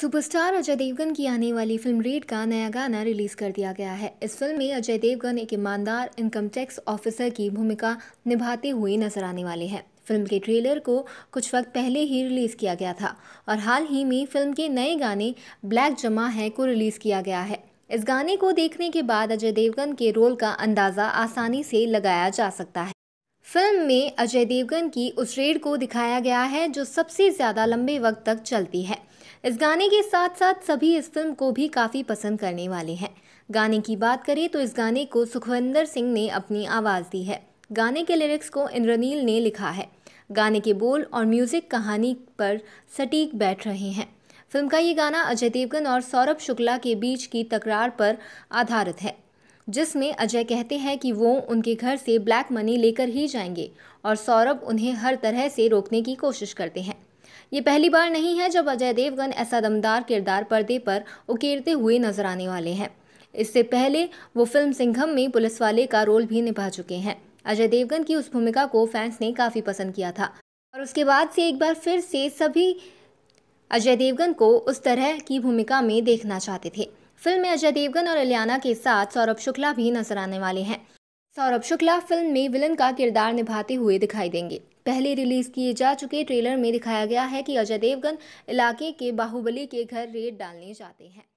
Superstar Ajay Devgan की आने वाली फिल्म रेड का नया गाना रिलीज कर दिया गया है। इस फिल्म में अजय देवगन एक ईमानदार इनकम टैक्स ऑफिसर की भूमिका निभाते हुए नजर आने वाले हैं। फिल्म के ट्रेलर को कुछ वक्त पहले ही रिलीज किया गया था और हाल ही में फिल्म के नए गाने ब्लैक जमा है को रिलीज किया गया है। इस गाने को देखने के बाद अजय देवगन के रोल का अंदाजा आसानी से लगाया जा सकता है। फिल्म में अजय देवगन की उस रेड को दिखाया गया है जो सबसे ज़्यादा लंबे वक्त तक चलती है। इस गाने के साथ साथ सभी इस फिल्म को भी काफ़ी पसंद करने वाले हैं। गाने की बात करें तो इस गाने को सुखविंदर सिंह ने अपनी आवाज़ दी है। गाने के लिरिक्स को इंद्रनील ने लिखा है। गाने के बोल और म्यूज़िक कहानी पर सटीक बैठ रहे हैं। फिल्म का ये गाना अजय देवगन और सौरभ शुक्ला के बीच की तकरार पर आधारित है, जिसमें अजय कहते हैं कि वो उनके घर से ब्लैक मनी लेकर ही जाएंगे और सौरभ उन्हें हर तरह से रोकने की कोशिश करते हैं। ये पहली बार नहीं है जब अजय देवगन ऐसा दमदार किरदार पर्दे पर उकेरते हुए नजर आने वाले हैं। इससे पहले वो फिल्म सिंघम में पुलिस वाले का रोल भी निभा चुके हैं। अजय देवगन की उस भूमिका को फैंस ने काफ़ी पसंद किया था और उसके बाद से एक बार फिर से सभी अजय देवगन को उस तरह की भूमिका में देखना चाहते थे। फिल्म में अजय देवगन और इलियाना के साथ सौरभ शुक्ला भी नजर आने वाले हैं। सौरभ शुक्ला फिल्म में विलन का किरदार निभाते हुए दिखाई देंगे। पहले रिलीज किए जा चुके ट्रेलर में दिखाया गया है कि अजय देवगन इलाके के बाहुबली के घर रेड डालने जाते हैं।